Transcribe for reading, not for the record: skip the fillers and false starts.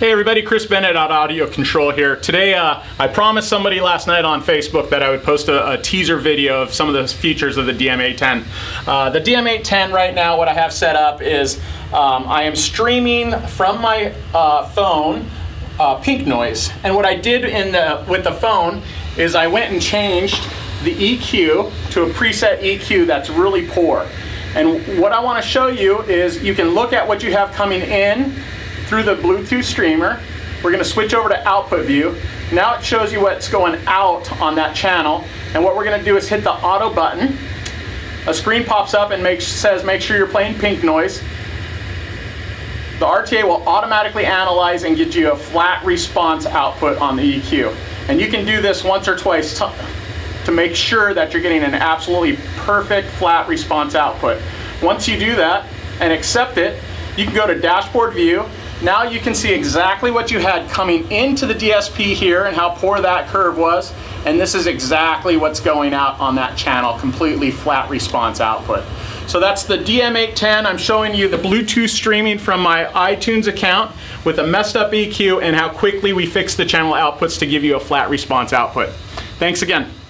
Hey everybody, Chris Bennett at AudioControl here. Today, I promised somebody last night on Facebook that I would post a teaser video of some of the features of the DM-810. The DM-810 right now, what I have set up is I am streaming from my phone pink noise. And what I did with the phone is I went and changed the EQ to a preset EQ that's really poor. And what I want to show you is you can look at what you have coming in through the Bluetooth streamer. We're going to switch over to output view. Now it shows you what's going out on that channel, and what we're going to do is hit the auto button. A screen pops up and says make sure you're playing pink noise. The RTA will automatically analyze and get you a flat response output on the EQ. And you can do this once or twice to make sure that you're getting an absolutely perfect flat response output. Once you do that and accept it, you can go to dashboard view. Now you can see exactly what you had coming into the DSP here and how poor that curve was, and this is exactly what's going out on that channel, completely flat response output. So that's the DM-810. I'm showing you the Bluetooth streaming from my iTunes account with a messed up EQ and how quickly we fix the channel outputs to give you a flat response output. Thanks again.